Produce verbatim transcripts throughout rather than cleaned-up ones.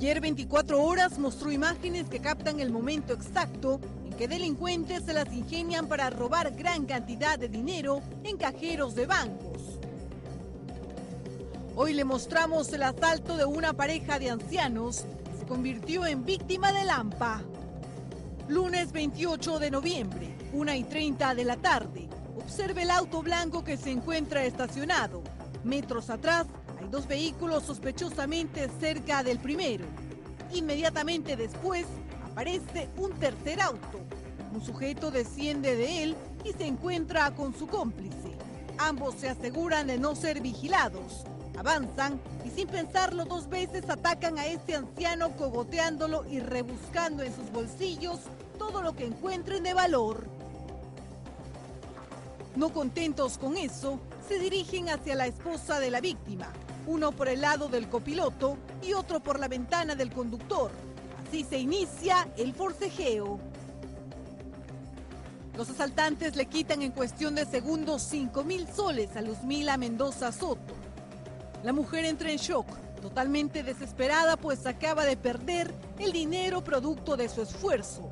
Ayer veinticuatro horas mostró imágenes que captan el momento exacto en que delincuentes se las ingenian para robar gran cantidad de dinero en cajeros de bancos. Hoy le mostramos el asalto de una pareja de ancianos que se convirtió en víctima del hampa. Lunes veintiocho de noviembre, una y treinta de la tarde. Observe el auto blanco que se encuentra estacionado. Metros atrás hay dos vehículos sospechosamente cerca del primero. Inmediatamente después aparece un tercer auto. Un sujeto desciende de él y se encuentra con su cómplice. Ambos se aseguran de no ser vigilados. Avanzan y sin pensarlo dos veces atacan a este anciano cogoteándolo y rebuscando en sus bolsillos todo lo que encuentren de valor. No contentos con eso, se dirigen hacia la esposa de la víctima, uno por el lado del copiloto y otro por la ventana del conductor. Así se inicia el forcejeo. Los asaltantes le quitan en cuestión de segundos cinco mil soles a Luzmila Mendoza Soto. La mujer entra en shock, totalmente desesperada, pues acaba de perder el dinero producto de su esfuerzo.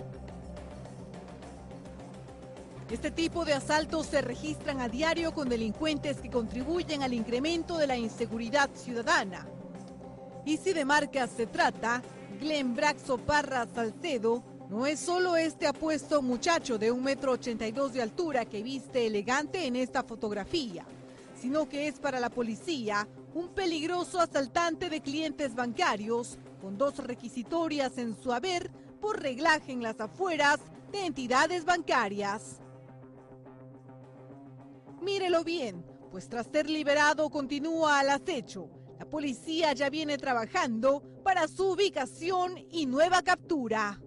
Este tipo de asaltos se registran a diario con delincuentes que contribuyen al incremento de la inseguridad ciudadana. Y si de marcas se trata, Glenn Braxo Parra Salcedo no es solo este apuesto muchacho de un metro ochenta y dos de altura que viste elegante en esta fotografía, sino que es para la policía un peligroso asaltante de clientes bancarios con dos requisitorias en su haber por reglaje en las afueras de entidades bancarias. Mírelo bien, pues tras ser liberado continúa al acecho. La policía ya viene trabajando para su ubicación y nueva captura.